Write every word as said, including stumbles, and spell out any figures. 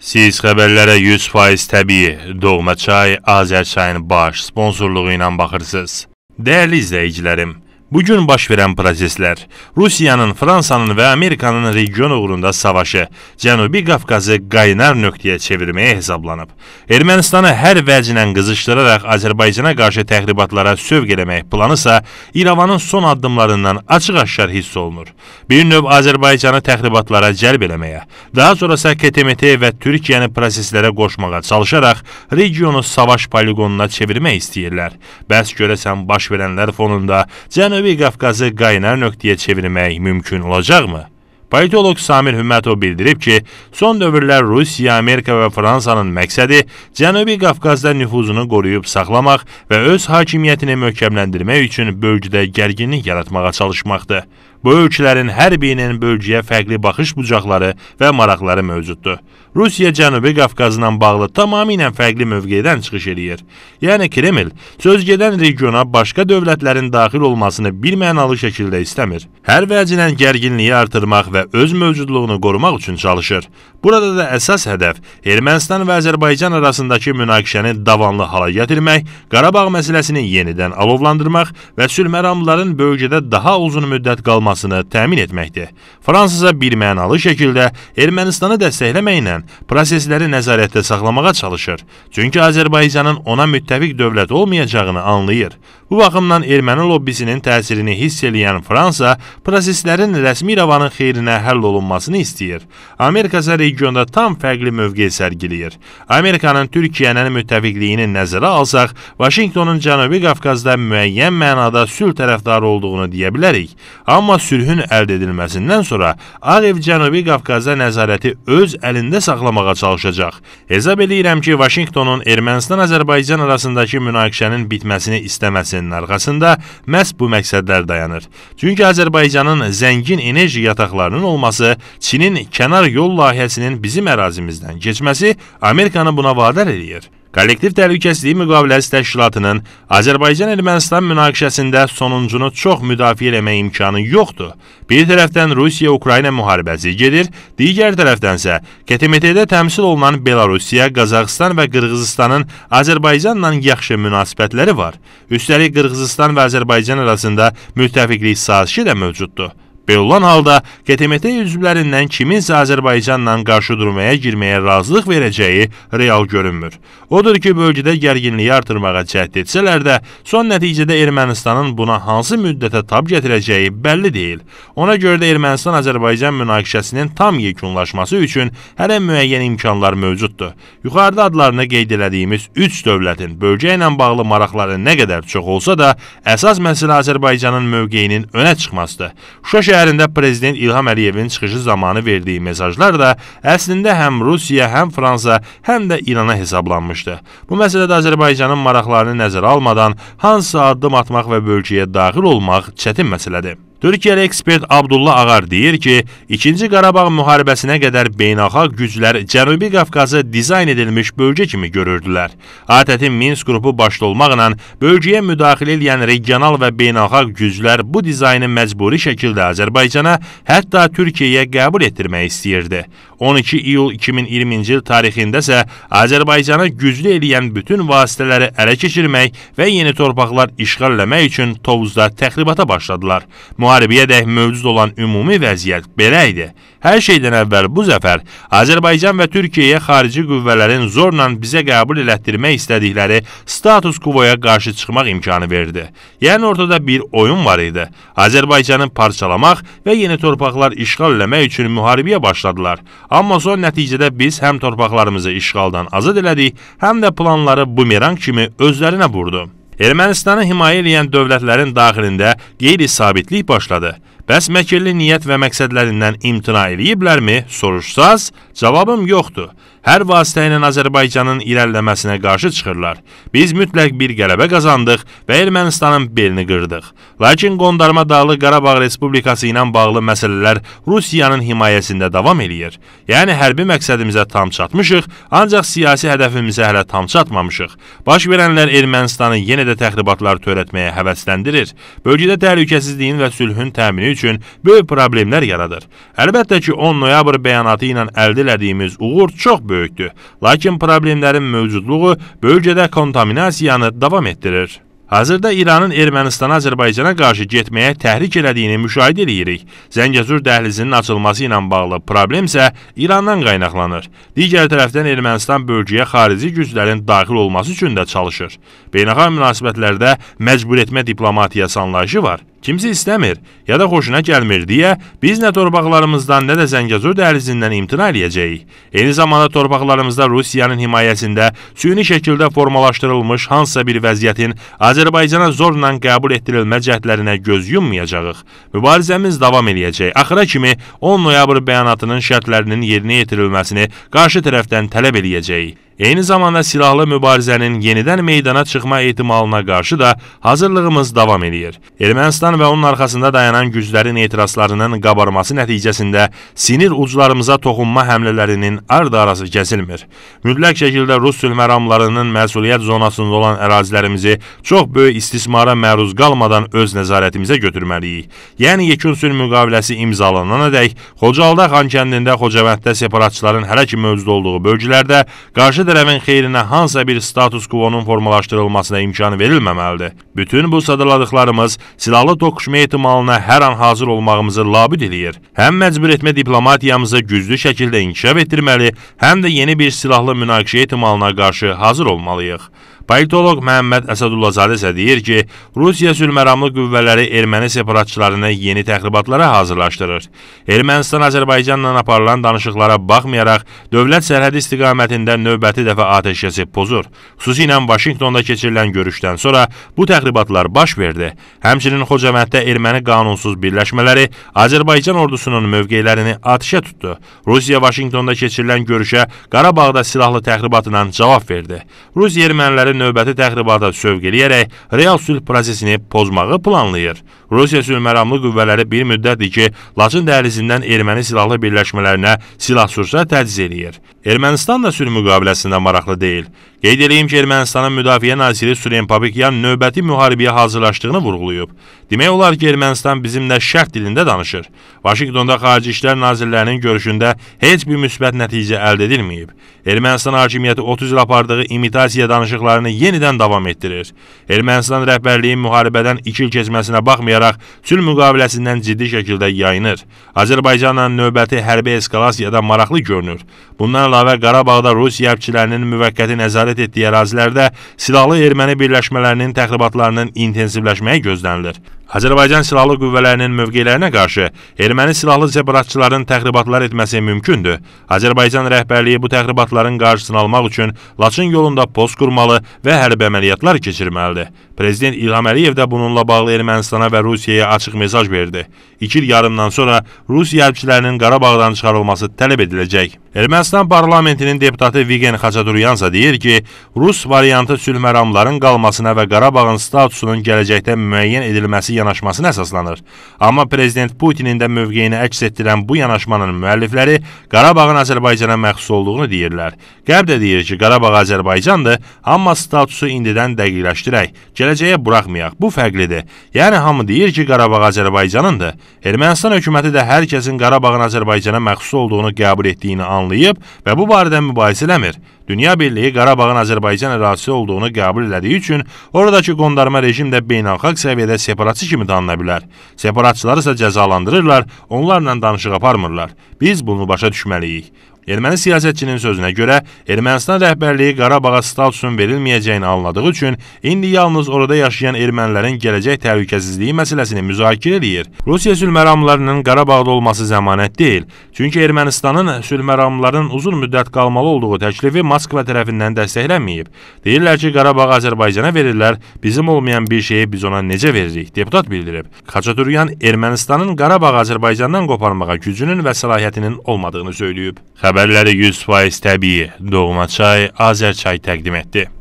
Siz xəbərlərə yüz faiz təbii, Doğumaçay, Azərçayın baş sponsorluğu ilə baxırsınız. Dəyərli izləyicilərim, bugün baş verən proseslər, Rusiyanın, Fransanın və Amerikanın region uğrunda savaşı, Cənubi Qafqazı qaynar nöqtəyə çevirməyə hesablanıb. Ermənistanı hər vəclə qızışdıraraq Azərbaycana qarşı təxribatlara sövq eləmək planısa İrəvanın son addımlarından açıq-aşkar hiss olunur. Bir növ Azərbaycanı təxribatlara cəlb eləməyə, daha sonrasa K T M T və Türkiyəni proseslərə qoşmağa çalışaraq regionu savaş poligonuna çevirmək istəyirlər. Bəs görəsən baş verənlər fonunda Cənubi Qafqazı qaynar nöqtəyə çevirmək mümkün olacaqmı? Politolog Samir Hümmətov bildirib ki, son dövrlər Rusiya, Amerika və Fransanın məqsədi Cənubi Qafqazda nüfuzunu qoruyub saxlamaq və öz hakimiyyətini möhkəmləndirmək üçün bölgədə gərginlik yaratmağa çalışmaqdır. Bu ölkələrin hər birinin bölgəyə fərqli baxış bucaqları və maraqları mövcuddur. Rusiya Cənubi Qafqazından bağlı tamamilə fərqli mövqedən çıxış edir. Yəni Kreml söz gedən regiona başqa dövlətlərin daxil olmasını bir mənalı şəkildə istəmir. Hər vəcilən gərginliyi artırmaq və öz mövcudluğunu qorumaq üçün çalışır. Burada da əsas hədəf Ermənistan və Azərbaycan arasındakı münaqişəni davamlı hala gətirmək, Qarabağ məsələsini yenidən alovlandırmaq və sülhməramlıların bölgədə daha uzun müddət qalmasını təmin etməkdir. Fransa bir mənalı şəkildə Ermənistanı dəstəkləməklə prosesləri nəzarətdə saxlamağa çalışır. Çünki Azərbaycanın ona müttəfiq dövlət olmayacağını anlayır. Bu baxımdan erməni lobbisinin təsirini hiss eləyən Fransa proseslərin rəsmi İrəvanın xeyrinə həll olunmasını istəyir. Amerika isə regionda tam fərqli mövqe sərgiləyir. Amerikanın Türkiyənin müttəfiqliyini nəzərə alsaq, Vaşinqtonun Cənubi Qafqazda müəyyən mənada sülh tərəfdarı olduğunu deyə bilərik. Amma sülhün əldə edilməsindən sonra Ağ Ev Cənubi Qafqazda nəzarəti öz əlində saxlamağa çalışacaq. Hesab edirəm ki, Vaşinqtonun Ermənistan-Azərbaycan arasındakı münaqişənin bitməsini istəməsinin arxasında məhz bu məqsədlər dayanır. Çünki Azərbaycanın zəngin enerji yataqlarının olması, Çinin kənar yol layihəsinin bizim ərazimizdən keçməsi Amerikanı buna vadar edir. Kollektiv Təhlükəsizlik Müqaviləsi Təşkilatının Azərbaycan-Ermənistan münaqişəsində sonuncunu çox müdafiə eləmək imkanı yoxdur. Bir tərəfdən Rusiya-Ukrayna müharibəsi gedir, digər tərəfdənsə K T M T-də təmsil olunan Belarusiya, Qazaxıstan və Qırğızistanın Azərbaycanla yaxşı münasibətləri var. Üstəlik Qırğızistan və Azərbaycan arasında müttəfiqlik sazişi də mövcuddur. Belə olan halda K T M T üzvlərindən kiminsə Azərbaycanla qarşı durmaya girməyə razılıq verəcəyi real görünmür. Odur ki, bölgədə gərginliyi artırmağa cəhd etsələr də, son nəticədə Ermənistanın buna hansı müddətə tab gətirəcəyi bəlli deyil. Ona görə də Ermənistan-Azərbaycan münaqişəsinin tam yekunlaşması üçün hələ müəyyən imkanlar mövcuddur. Yuxarıda adlarını qeyd elədiyimiz üç dövlətin bölgə ilə bağlı maraqları nə qədər çox olsa da, əsas məsələ Azərbaycanın mövqeyinin önə çıxmasıdır. Şuşa şəhərində Prezident İlham Əliyevin çıxışı zamanı verdiyi mesajlar da əslində həm Rusiya, həm Fransa, həm də İrana hesablanmışdı. Bu məsələdə Azərbaycanın maraqlarını nəzərə almadan hansısa addım atmaq və bölgəyə daxil olmaq çətin məsələdir. Türkiyəli ekspert Abdullah Ağar deyir ki, ikinci Qarabağ müharibəsinə qədər beynəlxalq güclər Cənubi Qafqazı dizayn edilmiş bölgə kimi görürdülər. ATƏT-in Minsk qrupu başda olmaqla bölgəyə müdaxilə edən regional və beynəlxalq güclər bu dizaynı məcburi şəkildə Azərbaycana, hətta Türkiyəyə qəbul etdirmək istəyirdi. on iki iyul iki min iyirminci il tarixində isə Azərbaycana güclü eləyən bütün vasitələri ələ keçirmək və yeni torpaqlar işğal etmək üçün Tovuzda təxribata başladılar. Müharibəyədək mövcud olan ümumi vəziyyət belə idi. Hər şeydən əvvəl bu zəfər Azərbaycan və Türkiyəyə xarici qüvvələrin zorla bizə qəbul elətdirmək istədikləri status quo-ya qarşı çıxmaq imkanı verdi. Yəni ortada bir oyun var idi. Azərbaycanı parçalamaq və yeni torpaqlar işğal eləmək üçün müharibəyə başladılar. Amma son nəticədə biz həm torpaqlarımızı işğaldan azad elədik, həm də planları bumerang kimi özlərinə vurdu. Ermənistanı himayə eləyən dövlətlərin daxilində qeyri-sabitlik başladı. Bəs məkirli niyyət və məqsədlərindən imtina eləyiblərmi soruşsaz, cavabım yoxdur. Hər vasitə ilə Azərbaycanın irəliləməsinə qarşı çıxırlar. Biz mütləq bir qələbə qazandıq və Ermənistanın belini qırdıq. Lakin Qondarma Dağlı Qarabağ Respublikası ilə bağlı məsələlər Rusiyanın himayəsində davam eləyir. Yəni hərbi məqsədimizə tam çatmışıq, ancaq siyasi hədəfimizə hələ tam çatmamışıq. Baş verənlər Ermənistanı yenə də təxribatlar törətməyə həvəsləndirir. Bölgədə təhlükəsizliyin və sülhün təmini üçün üçün böyük problemlər yaradır. Əlbəttə ki, on noyabr bəyanatı ilə əldə elədiyimiz uğur çox böyükdür, lakin problemlərin mövcudluğu bölgədə kontaminasiyanı davam etdirir. Hazırda İranın Ermənistana Azərbaycana qarşı getməyə təhrik elədiyini müşahidə edirik. Zəngəzur dəhlizinin açılması ilə bağlı problem isə İrandan qaynaqlanır. Digər tərəfdən Ermənistan bölgəyə xarici güclərin daxil olması üçün də çalışır. Beynəlxalq münasibətlərdə məcbur etmə diplomatiyası anlayışı var. Kimsə istəmir ya da xoşuna gəlmir deyə biz nə torpaqlarımızdan nə də Zəngəzur dəhlizindən imtina eləyəcəyik. Eyni zamanda torpaqlarımızda Rusiyanın himayəsində süni şəkildə formalaşdırılmış hansısa bir vəziyyətin Azərbaycana zorla qəbul etdirilmə cəhdlərinə göz yummayacağıq. Mübarizəmiz davam eləyəcək. Axıra kimi on noyabr bəyanatının şərtlərinin yerinə yetirilməsini qarşı tərəfdən tələb eləyəcəyik. Eyni zamanda silahlı mübarizənin yenidən meydana çıxma ehtimalına qarşı da hazırlığımız davam edir. Ermənistan və onun arxasında dayanan güclərin etirazlarının qabarması nəticəsində sinir uclarımıza toxunma həmlələrinin ard-arası kəsilmir. Mütləq şəkildə Rus sülh məramlarının məsuliyyət zonasında olan ərazilərimizi çox böyük istismara məruz qalmadan öz nəzarətimizə götürməliyik. Yəni yekun sülh müqaviləsi imzalanana dək Xocalda, Xankəndində, Xocavənddə separatçıların hələ ki mövcud olduğu bölgələrdə qarşı tərəfin xeyrinə hansısa bir status quo-nun formalaşdırılmasına imkan verilməməlidir. Bütün bu sadaladıqlarımız silahlı toqquşma ehtimalına hər an hazır olmağımızı labüd edir. Həm məcbur etmə diplomatiyamızı güclü şəkildə inkişaf etdirməli, həm də yeni bir silahlı münaqişə ehtimalına qarşı hazır olmalıyıq. Politolog Mehmet Esadullahzade isə deyir ki, Rusiya sülhməramlı qüvvələri erməni separatçılarını yeni təxribatlara hazırlaşdırır. Ermənistan Azərbaycanla aparılan danışıqlara baxmayaraq, dövlət sərhədi istiqamətində növbəti dəfə atəşkəsi pozur. Xüsusilə Vaşinqtonda keçirilən görüşdən sonra bu təxribatlar baş verdi. Həmçinin Xocavənddə erməni qanunsuz birləşmələri Azərbaycan ordusunun mövqelərini atəşə tutdu. Rusiya Vaşinqtonda keçirilən görüşə Qarabağda silahlı təxribatla cavab verdi. Rus erməniləri növbəti təxribata sövq eləyərək real sülh prosesini pozmağı planlayır. Rusiya sülhməramlı qüvvələri bir müddətdir ki, Laçın dəhlizindən erməni silahlı birləşmələrinə silah-sursat təchiz eləyir. Ermənistan da sülh müqaviləsində maraqlı deyil. Qeyd edeyim ki, Ermənistanın müdafiə naziri Surempabikyan növbəti müharibəyə hazırlaşdığını vurğulayıb. Demək olar ki, Ermənistan bizimlə şərq dilində danışır. Vaşinqtonda Xarici İşlər Nazirlərinin görüşündə heç bir müsbət nəticə əldə edilməyib. Ermənistan hakimiyyəti otuz il apardığı imitasiya danışıqlarını yenidən davam etdirir. Ermənistan rəhbərliyi müharibədən iki il keçməsinə baxmayaraq, sülh müqaviləsindən ciddi şəkildə yayınır. Azərbaycanla növbəti hərbi eskalasiyada maraqlı görünür. Bundan əlavə Qarabağda Rus hərbçilərinin müvəqqəti nəzarət etdiyi ərazilərdə silahlı erməni birləşmələrinin təxribatlarının intensivləşməyi gözlənilir. Azərbaycan silahlı qüvvələrinin mövqelərinə qarşı erməni silahlı separatçıların təxribatlar etməsi mümkündür. Azərbaycan rəhbərliyi bu təxribatların qarşısını almaq üçün Laçın yolunda post qurmalı və hərbi əməliyyatlar keçirməlidir. Prezident İlham Əliyev də bununla bağlı Ermənistana və Rusiyaya açıq mesaj verdi. İki il yarımdan sonra Rusiya hərbçilərinin Qarabağdan çıxarılması tələb ediləcək. Ermənistan parlamentinin deputatı Vigen Xaçaturyan isə deyir ki, Rus variantı sülh məramların qalmasına və Qarabağın statusunun gələcəkdə müəyyən edilməsi yanaşmasına əsaslanır. Amma prezident Putinin də mövqeyini əks etdirən bu yanaşmanın müəllifləri Qarabağın Azərbaycana məxsus olduğunu deyirlər. Qərb də deyir ki, Qarabağ Azərbaycandır, amma statusu indidən dəqiqləşdirək, gələcəyə buraxmayaq. Bu fərqlidir. Yəni hamı deyir ki, Qarabağ Azərbaycanındır. Ermənistan hökuməti də hər kəsin Qarabağın Azərbaycana məxsus olduğunu qəbul etdiyini anlayıb və bu barədə mübahisə eləmir. Dünya Birliyi Qarabağın Azərbaycan ərazisi olduğunu qəbul elədiyi üçün oradakı qondarma rejim də beynəlxalq səviyyədə separatçı kimi tanına bilər. Separatçıları isə cəzalandırırlar, onlarla danışıq aparmırlar. Biz bunu başa düşməliyik. Erməni siyasətçinin sözünə görə, Ermənistan rəhbərliyi Qarabağa statusun verilməyəcəyini anladığı üçün indi yalnız orada yaşayan ermənilərin gələcək təhlükəsizliyi məsələsini müzakirə edir. Rusiya sülhməramlarının Qarabağda olması zəmanət deyil. Çünki Ermənistanın sülhməramların uzun müddət qalmalı olduğu təklifi Moskva tərəfindən dəstəklənməyib. Deyirlər ki, Qarabağı Azərbaycana verirlər, bizim olmayan bir şeyi biz ona necə veririk? Deputat bildirib. Xaçaturyan Ermənistanın Qarabağı Azərbaycandan qoparmağa gücünün və səlahiyyətinin olmadığını söyləyib. Xəbərləri yüz faiz təbii Doğumaçay, Azərçay təqdim etdi.